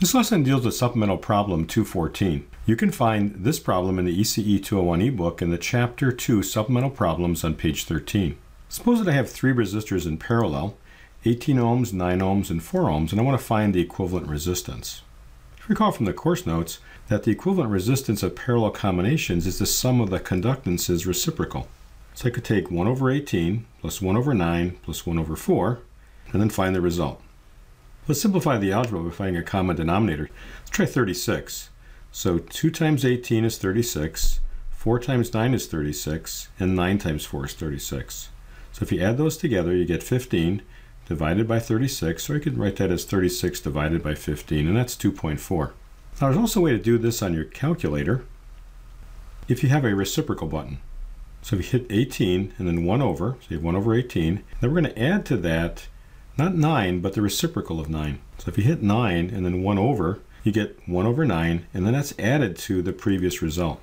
This lesson deals with supplemental problem 214. You can find this problem in the ECE201 ebook in the Chapter 2 Supplemental Problems on page 13. Suppose that I have three resistors in parallel, 18 ohms, 9 ohms, and 4 ohms, and I want to find the equivalent resistance. Recall from the course notes that the equivalent resistance of parallel combinations is the sum of the conductances reciprocal. So I could take 1 over 18 plus 1 over 9 plus 1 over 4 and then find the result. Let's simplify the algebra by finding a common denominator. Let's try 36. So 2 times 18 is 36, 4 times 9 is 36, and 9 times 4 is 36. So if you add those together, you get 15 divided by 36, or you could write that as 36 divided by 15, and that's 2.4. Now there's also a way to do this on your calculator if you have a reciprocal button. So if you hit 18 and then 1 over, so you have 1 over 18, then we're going to add to that not 9, but the reciprocal of 9. So if you hit 9 and then 1 over, you get 1 over 9, and then that's added to the previous result.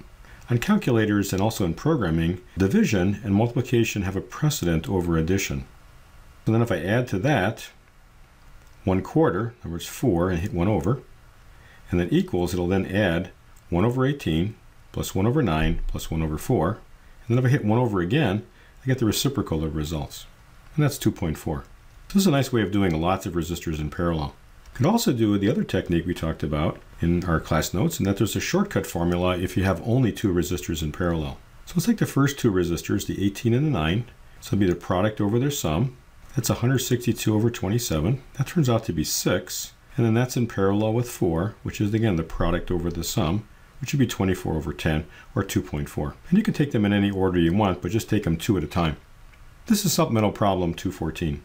On calculators and also in programming, division and multiplication have a precedent over addition. So then if I add to that 1/4, in other words 4, and hit 1 over, and then equals, it'll then add 1 over 18 plus 1 over 9 plus 1 over 4. And then if I hit 1 over again, I get the reciprocal of results. And that's 2.4. This is a nice way of doing lots of resistors in parallel. You could also do the other technique we talked about in our class notes, and that there's a shortcut formula if you have only two resistors in parallel. So let's take the first two resistors, the 18 and the 9. So it'll be the product over their sum. That's 162 over 27. That turns out to be 6. And then that's in parallel with 4, which is, again, the product over the sum, which would be 24 over 10, or 2.4. And you can take them in any order you want, but just take them two at a time. This is supplemental problem 214.